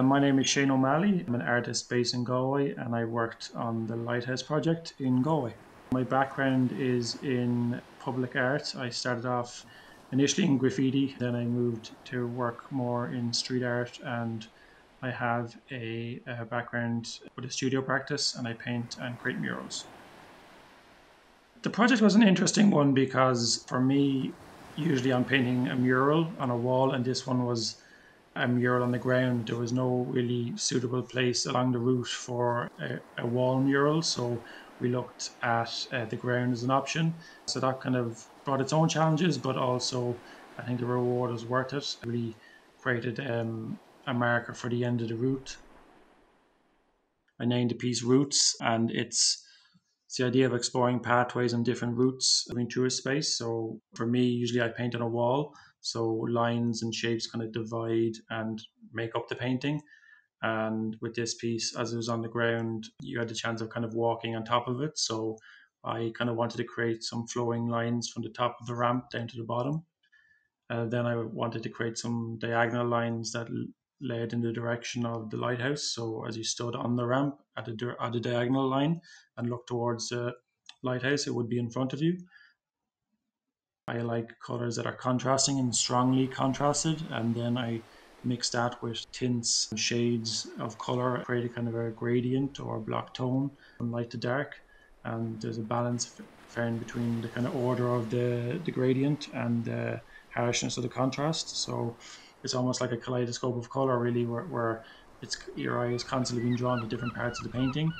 My name is Shane O'Malley. I'm an artist based in Galway and I worked on the Lighthouse project in Galway. My background is in public art. I started off initially in graffiti, then I moved to work more in street art, and I have a background with a studio practice, and I paint and create murals. The project was an interesting one because for me, usually I'm painting a mural on a wall, and this one was a mural on the ground. There was no really suitable place along the route for a wall mural, so we looked at the ground as an option. So that kind of brought its own challenges, but also I think the reward was worth it. I really created a marker for the end of the route. I named the piece Routes, and it's the idea of exploring pathways and different routes going through a space. So for me, usually I paint on a wall, so lines and shapes kind of divide and make up the painting. And with this piece, as it was on the ground, you had the chance of kind of walking on top of it. So I kind of wanted to create some flowing lines from the top of the ramp down to the bottom. Then I wanted to create some diagonal lines that led in the direction of the lighthouse. So as you stood on the ramp at a diagonal line and looked towards the lighthouse, it would be in front of you. I like colors that are contrasting and strongly contrasted, and then I mix that with tints and shades of color, create a kind of a gradient or block tone from light to dark. And there's a balance found between the kind of order of the gradient and the harshness of the contrast. So it's almost like a kaleidoscope of color, really, where your eye is constantly being drawn to different parts of the painting.